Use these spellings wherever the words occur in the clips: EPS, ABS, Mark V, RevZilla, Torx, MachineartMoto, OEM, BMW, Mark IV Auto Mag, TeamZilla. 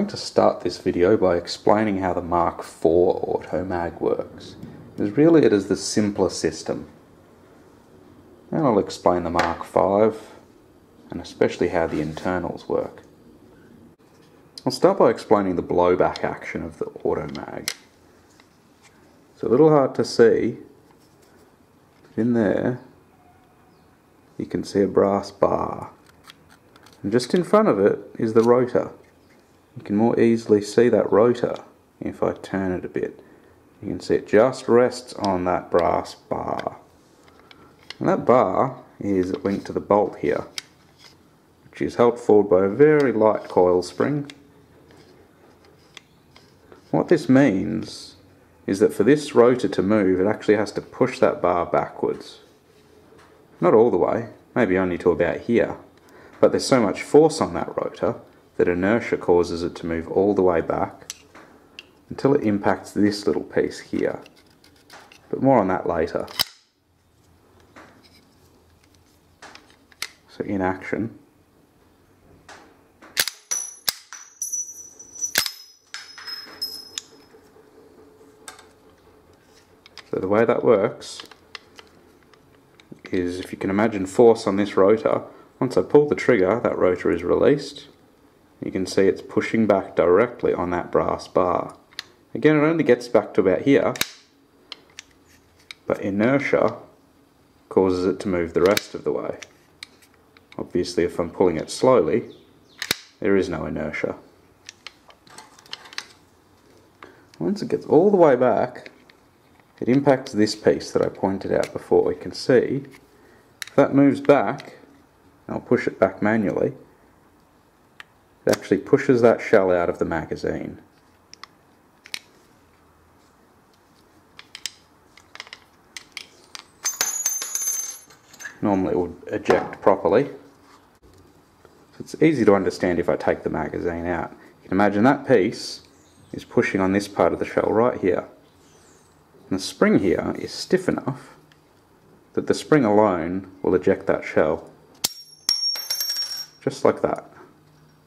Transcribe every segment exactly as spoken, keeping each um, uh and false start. going to start this video by explaining how the Mark four Auto Mag works, because really it is the simpler system. And I'll explain the Mark five, and especially how the internals work. I'll start by explaining the blowback action of the Auto Mag. It's a little hard to see, but in there you can see a brass bar. And just in front of it is the rotor. You can more easily see that rotor if I turn it a bit. You can see it just rests on that brass bar. And that bar is linked to the bolt here, which is held forward by a very light coil spring. What this means is that for this rotor to move, it actually has to push that bar backwards. Not all the way, maybe only to about here. But there's so much force on that rotor that inertia causes it to move all the way back until it impacts this little piece here. But more on that later. So in action. So the way that works is, if you can imagine force on this rotor, once I pull the trigger, that rotor is released. You can see it's pushing back directly on that brass bar. Again, it only gets back to about here, but inertia causes it to move the rest of the way. Obviously, if I'm pulling it slowly, there is no inertia. Once it gets all the way back, it impacts this piece that I pointed out before. We can see if that moves back, and I'll push it back manually, it actually pushes that shell out of the magazine. Normally it would eject properly. So it's easy to understand if I take the magazine out. You can imagine that piece is pushing on this part of the shell right here. And the spring here is stiff enough that the spring alone will eject that shell. Just like that.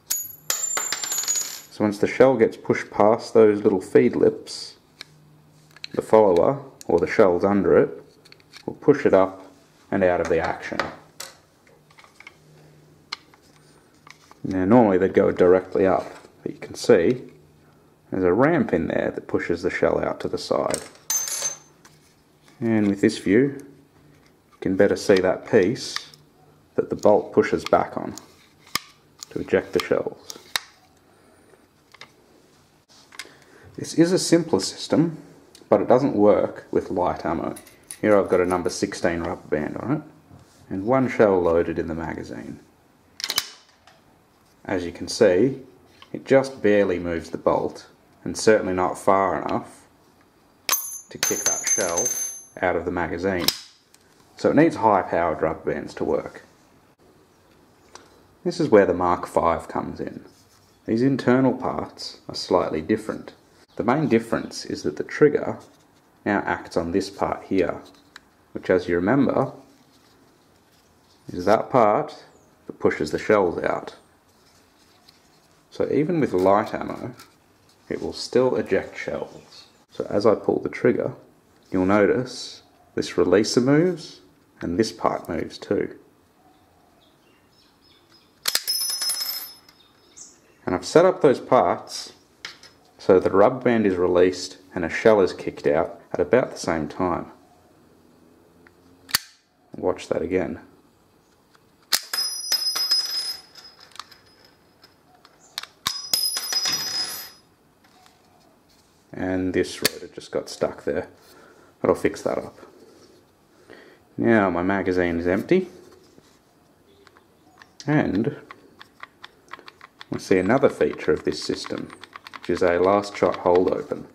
So once the shell gets pushed past those little feed lips, the follower, or the shells under it, will push it up and out of the action. Now normally they'd go directly up, but you can see there's a ramp in there that pushes the shell out to the side. And with this view, you can better see that piece that the bolt pushes back on to eject the shells. This is a simpler system, but it doesn't work with light ammo. Here I've got a number sixteen rubber band on it, and one shell loaded in the magazine. As you can see, it just barely moves the bolt, and certainly not far enough to kick that shell out of the magazine. So it needs high-powered rubber bands to work. This is where the Mark five comes in. These internal parts are slightly different. The main difference is that the trigger now acts on this part here, which, as you remember, is that part that pushes the shells out. So even with light ammo, it will still eject shells. So as I pull the trigger, you'll notice this releaser moves, and this part moves too. And I've set up those parts so the rubber band is released and a shell is kicked out at about the same time. Watch that again. And this rotor just got stuck there, but I'll fix that up. Now my magazine is empty, and we'll see another feature of this system, which is a last shot hold open.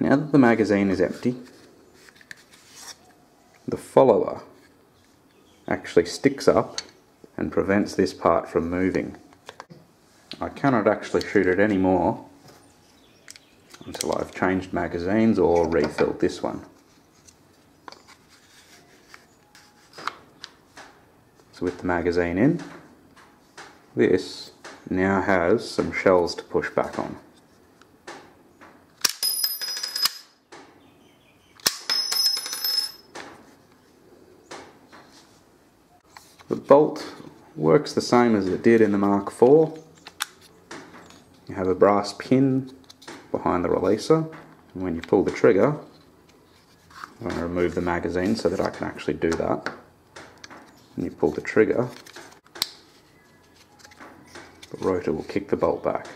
Now that the magazine is empty, the follower actually sticks up and prevents this part from moving. I cannot actually shoot it anymore until I've changed magazines or refilled this one. So with the magazine in, this now has some shells to push back on. The bolt works the same as it did in the Mark four. You have a brass pin behind the releaser, and when you pull the trigger, I'm going to remove the magazine so that I can actually do that. And you pull the trigger, the rotor will kick the bolt back.